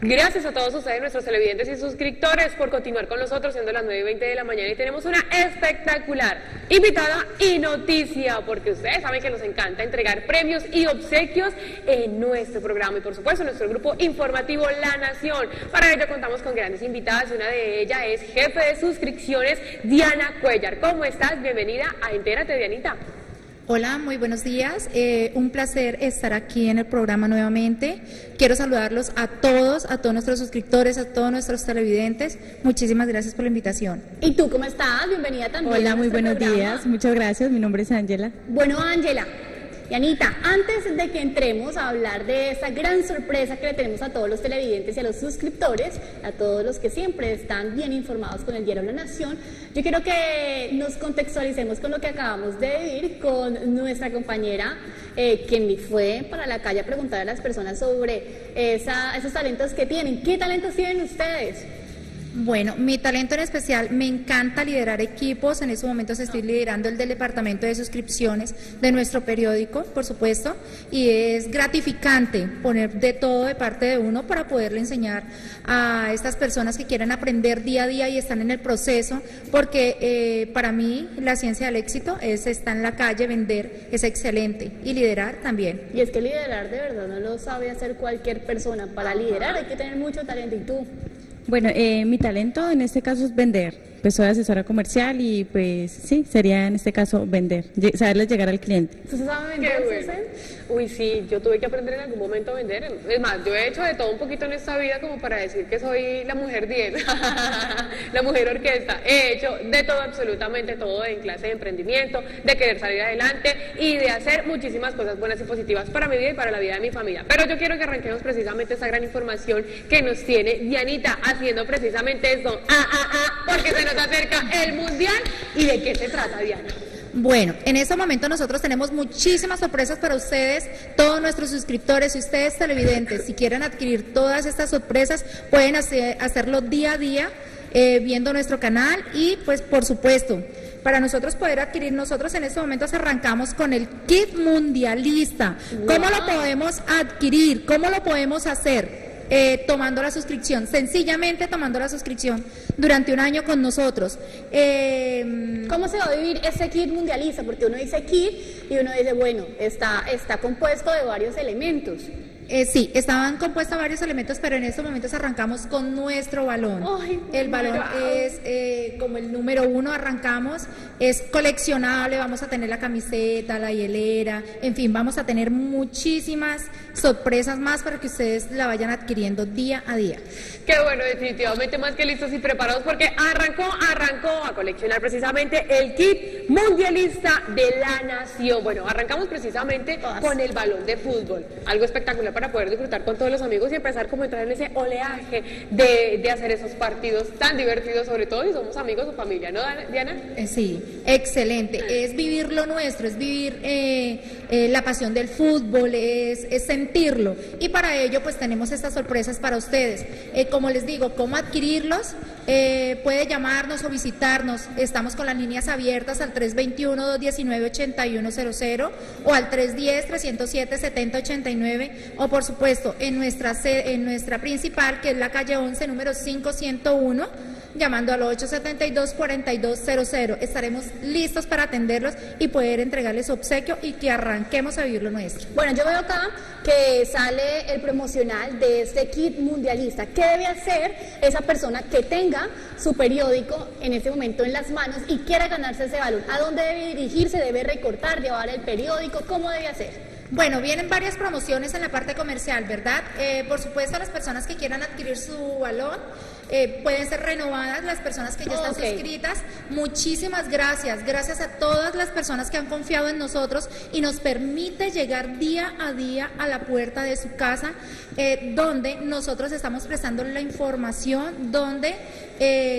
Gracias a todos ustedes, nuestros televidentes y suscriptores, por continuar con nosotros, siendo las 9:20 de la mañana, y tenemos una espectacular invitada y noticia, porque ustedes saben que nos encanta entregar premios y obsequios en nuestro programa y por supuesto nuestro grupo informativo La Nación. Para ello contamos con grandes invitadas, y una de ellas es jefe de suscripciones, Diana Cuellar. ¿Cómo estás? Bienvenida a Entérate, Dianita. Hola, muy buenos días, un placer estar aquí en el programa nuevamente. Quiero saludarlos a todos nuestros suscriptores, a todos nuestros televidentes. Muchísimas gracias por la invitación. ¿Y tú cómo estás? Bienvenida también. Hola, muy buenos días, muchas gracias, mi nombre es Ángela. Bueno, Ángela, Yanita, antes de que entremos a hablar de esa gran sorpresa que le tenemos a todos los televidentes y a los suscriptores, a todos los que siempre están bien informados con el diario La Nación, yo quiero que nos contextualicemos con lo que acabamos de vivir con nuestra compañera, quien fue para la calle a preguntar a las personas sobre esos talentos que tienen. ¿Qué talentos tienen ustedes? Bueno, mi talento en especial, me encanta liderar equipos. En estos momentos estoy liderando el del departamento de suscripciones de nuestro periódico, por supuesto, y es gratificante poner de todo de parte de uno para poderle enseñar a estas personas que quieren aprender día a día y están en el proceso, porque para mí la ciencia del éxito es estar en la calle, vender, es excelente, y liderar también. Y es que liderar de verdad no lo sabe hacer cualquier persona. Para liderar hay que tener mucho talento. ¿Y tú? Bueno, mi talento en este caso es vender. Pues soy asesora comercial y pues sí, sería en este caso vender, saberles llegar al cliente. ¿Tú sabes vender? Qué bueno. Uy, sí, yo tuve que aprender en algún momento a vender. Es más, yo he hecho de todo un poquito en esta vida como para decir que soy la mujer 10, la mujer orquesta. He hecho de todo, absolutamente todo, en clase de emprendimiento, de querer salir adelante y de hacer muchísimas cosas buenas y positivas para mi vida y para la vida de mi familia. Pero yo quiero que arranquemos precisamente esa gran información que nos tiene Dianita, haciendo precisamente eso, porque se nos acerca el Mundial. ¿Y de qué se trata, Diana? Bueno, en este momento nosotros tenemos muchísimas sorpresas para ustedes, todos nuestros suscriptores y ustedes televidentes. Si quieren adquirir todas estas sorpresas, pueden hacerlo día a día, viendo nuestro canal. Y pues por supuesto, para nosotros poder adquirir, nosotros en estos momentos arrancamos con el kit mundialista. Wow. ¿Cómo lo podemos adquirir? ¿Cómo lo podemos hacer? Tomando la suscripción, sencillamente tomando la suscripción durante un año con nosotros. ¿Cómo se va a vivir ese kit mundialista? Porque uno dice kit y uno dice, bueno, está compuesto de varios elementos. Sí, estaban compuestos varios elementos, pero en estos momentos arrancamos con nuestro balón. Ay, el balón es como el número 1, arrancamos, es coleccionable, vamos a tener la camiseta, la hielera, en fin, vamos a tener muchísimas sorpresas más para que ustedes la vayan adquiriendo día a día. Qué bueno, definitivamente más que listos y preparados, porque arrancó a coleccionar precisamente el kit mundialista de La Nación. Bueno, arrancamos precisamente con el balón de fútbol, algo espectacular para poder disfrutar con todos los amigos y empezar como a entrar en ese oleaje de hacer esos partidos tan divertidos, sobre todo si somos amigos o familia, ¿no, Diana? Sí, excelente, es vivir lo nuestro, es vivir la pasión del fútbol, es sentirlo, y para ello pues tenemos estas sorpresas para ustedes. Como les digo, cómo adquirirlos, puede llamarnos o visitarnos, estamos con las líneas abiertas al 321-219-8100 o al 310-307-7089, o por supuesto en nuestra sede, en nuestra principal, que es la calle 11, número 5101, llamando al 872-4200. Estaremos listos para atenderlos y poder entregarles obsequio y que arranquemos a vivir lo nuestro. Bueno, yo veo acá que sale el promocional de este kit mundialista. ¿Qué debe hacer esa persona que tenga su periódico en este momento en las manos y quiera ganarse ese balón? ¿A dónde debe dirigirse? ¿Debe recortar, llevar el periódico? ¿Cómo debe hacer? Bueno, vienen varias promociones en la parte comercial, ¿verdad? Por supuesto, las personas que quieran adquirir su balón, pueden ser renovadas las personas que ya están suscritas. Muchísimas gracias, gracias a todas las personas que han confiado en nosotros y nos permite llegar día a día a la puerta de su casa, donde nosotros estamos prestando la información, donde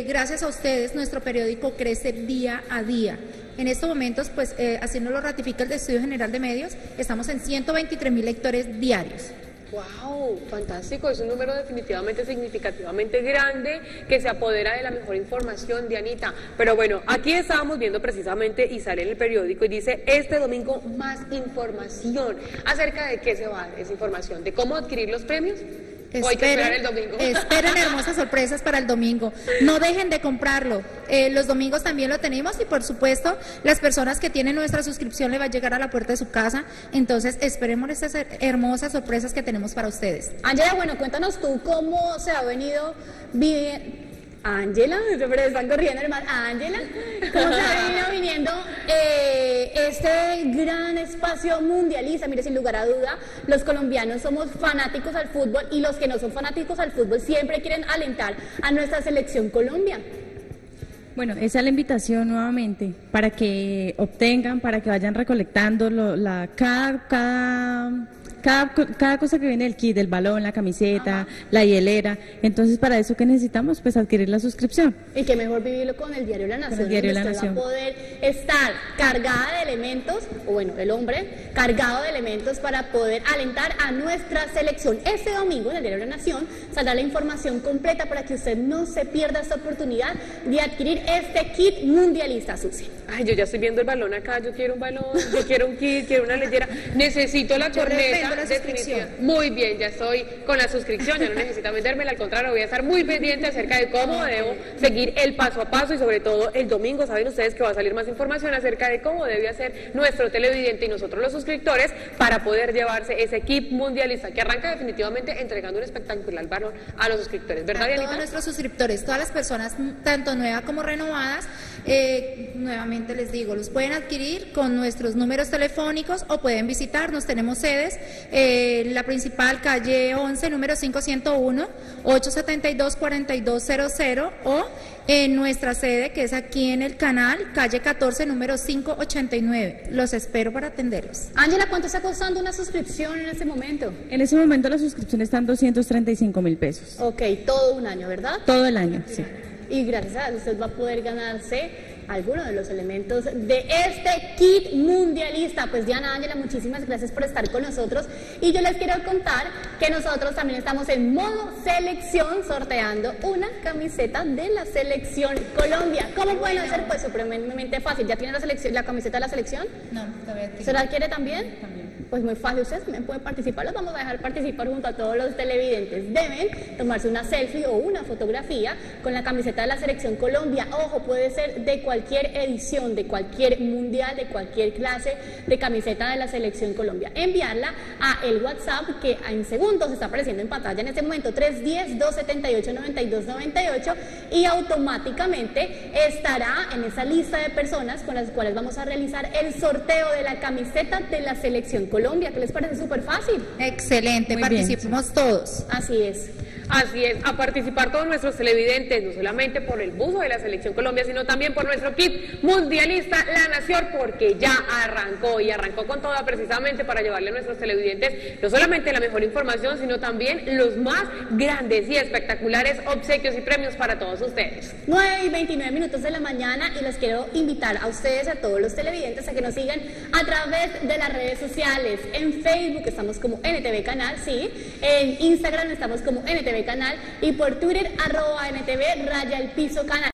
gracias a ustedes nuestro periódico crece día a día. En estos momentos, pues así nos lo ratifica el Estudio General de Medios, estamos en 123.000 lectores diarios. ¡Wow! Fantástico, es un número definitivamente significativamente grande que se apodera de la mejor información, Dianita. Pero bueno, aquí estábamos viendo precisamente y sale en el periódico y dice, este domingo más información. ¿Acerca de qué se va a dar esa información? ¿De cómo adquirir los premios? Hoy que esperar el domingo. Esperen hermosas sorpresas para el domingo. No dejen de comprarlo. Los domingos también lo tenemos y por supuesto las personas que tienen nuestra suscripción le va a llegar a la puerta de su casa. Entonces esperemos estas hermosas sorpresas que tenemos para ustedes. Ángela, bueno, cuéntanos tú cómo se ha venido viviendo. Ángela, pero están corriendo hermano. Ángela, ¿cómo se ha venido viniendo este gran espacio mundialista? Mire, sin lugar a duda, los colombianos somos fanáticos al fútbol y los que no son fanáticos al fútbol siempre quieren alentar a nuestra selección Colombia. Bueno, esa es la invitación nuevamente, para que obtengan, para que vayan recolectando cada cosa que viene del kit, el balón, la camiseta, la hielera. Entonces, para eso que necesitamos, pues adquirir la suscripción. Y que mejor vivirlo con el diario La Nación. El diario La Nación va a poder estar cargada de elementos, o bueno, el hombre cargado de elementos para poder alentar a nuestra selección. Este domingo en el diario La Nación saldrá la información completa para que usted no se pierda esta oportunidad de adquirir este kit mundialista, Susi. Ay, yo ya estoy viendo el balón acá, yo quiero un balón, yo quiero un kit, quiero una leyera, necesito la corneta. La suscripción. Muy bien, ya estoy con la suscripción, ya no necesito vendérmela, al contrario, voy a estar muy pendiente acerca de cómo debo seguir el paso a paso y sobre todo el domingo, saben ustedes que va a salir más información acerca de cómo debe hacer nuestro televidente y nosotros los suscriptores para poder llevarse ese kit mundialista que arranca definitivamente entregando un espectacular valor a los suscriptores, ¿verdad, Diana? Todos nuestros suscriptores, todas las personas, tanto nuevas como renovadas, nuevamente les digo, los pueden adquirir con nuestros números telefónicos o pueden visitarnos, tenemos sedes. La principal, calle 11, número 501, 872-4200, o en nuestra sede, que es aquí en el canal, calle 14, número 589. Los espero para atenderlos. Ángela, ¿cuánto está costando una suscripción en este momento? En ese momento la suscripción está en 235.000 pesos. Ok, todo un año, ¿verdad? Todo el año, sí. Y gracias a usted va a poder ganarse algunos de los elementos de este kit mundialista. Pues Diana, Ángela, muchísimas gracias por estar con nosotros. Y yo les quiero contar que nosotros también estamos en modo selección, sorteando una camiseta de la selección Colombia. ¿Cómo pueden hacer? Pues supremamente fácil. ¿Ya tienen la camiseta de la selección? No, todavía tengo. ¿Se la adquiere también? También. Pues muy fácil, ustedes también pueden participar, los vamos a dejar participar junto a todos los televidentes. Deben tomarse una selfie o una fotografía con la camiseta de la Selección Colombia. Ojo, puede ser de cualquier edición, de cualquier mundial, de cualquier clase de camiseta de la Selección Colombia. Enviarla a el WhatsApp que en segundos está apareciendo en pantalla en este momento, 310-278-9298, y automáticamente estará en esa lista de personas con las cuales vamos a realizar el sorteo de la camiseta de la Selección Colombia. ¿Qué les parece? Súper fácil. Excelente, participemos todos. Así es. Así es, a participar todos nuestros televidentes, no solamente por el buzo de la Selección Colombia, sino también por nuestro kit mundialista La Nación, porque ya arrancó y arrancó con toda precisamente para llevarle a nuestros televidentes no solamente la mejor información, sino también los más grandes y espectaculares obsequios y premios para todos ustedes. 9:29 de la mañana y los quiero invitar a ustedes, a todos los televidentes, a que nos sigan a través de las redes sociales. En Facebook estamos como Ntv Canal, sí, en Instagram estamos como Ntv Canal y por Twitter @ntv_canal.